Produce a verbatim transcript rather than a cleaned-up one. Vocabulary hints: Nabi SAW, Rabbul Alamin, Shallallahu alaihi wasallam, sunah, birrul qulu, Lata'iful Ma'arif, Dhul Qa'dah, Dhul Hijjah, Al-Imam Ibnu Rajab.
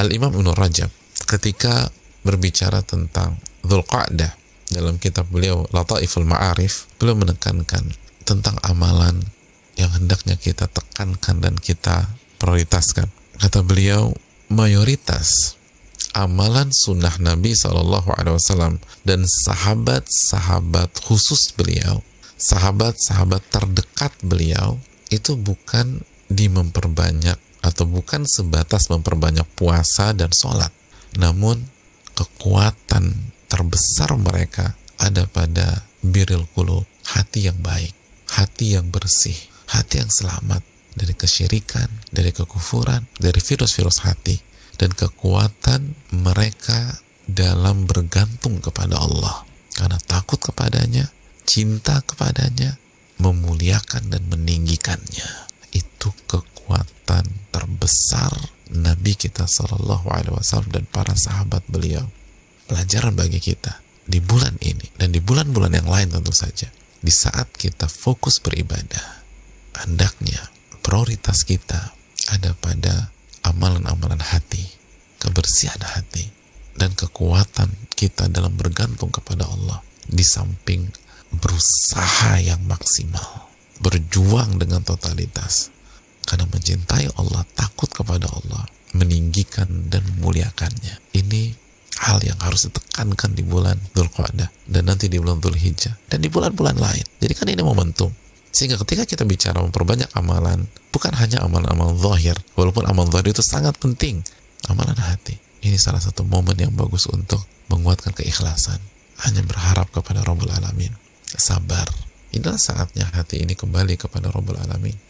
Al-Imam Ibnu Rajab ketika berbicara tentang Dhul Qa'dah dalam kitab beliau Lata'iful Ma'arif, beliau menekankan tentang amalan yang hendaknya kita tekankan dan kita prioritaskan. Kata beliau, mayoritas amalan sunnah Nabi shallallahu alaihi wasallam dan sahabat-sahabat khusus beliau, sahabat-sahabat terdekat beliau, itu bukan di memperbanyak atau bukan sebatas memperbanyak puasa dan sholat. Namun kekuatan terbesar mereka ada pada birrul qulu, hati yang baik, hati yang bersih, hati yang selamat dari kesyirikan, dari kekufuran, dari virus-virus hati. Dan kekuatan mereka dalam bergantung kepada Allah, karena takut kepadanya, cinta kepadanya, memuliakan dan meninggikannya. Itu kekuatan terbesar Nabi kita shallallahu alaihi wasallam dan para sahabat beliau. Pelajaran bagi kita di bulan ini dan di bulan-bulan yang lain tentu saja, di saat kita fokus beribadah, hendaknya prioritas kita ada pada amalan-amalan hati, kebersihan hati, dan kekuatan kita dalam bergantung kepada Allah, di samping berusaha yang maksimal, berjuang dengan totalitas, karena mencintai Allah, takut kepada Allah, meninggikan dan memuliakannya. Ini hal yang harus ditekankan di bulan Dhul Qa'dah dan nanti di bulan Dhul Hijjah dan di bulan-bulan lain. Jadi kan ini momentum. Sehingga ketika kita bicara memperbanyak amalan, bukan hanya amalan-amalan zahir, walaupun amalan zahir itu sangat penting, amalan hati. Ini salah satu momen yang bagus untuk menguatkan keikhlasan. Hanya berharap kepada Rabbul Alamin. Sabar. Inilah saatnya hati ini kembali kepada Rabbul Alamin.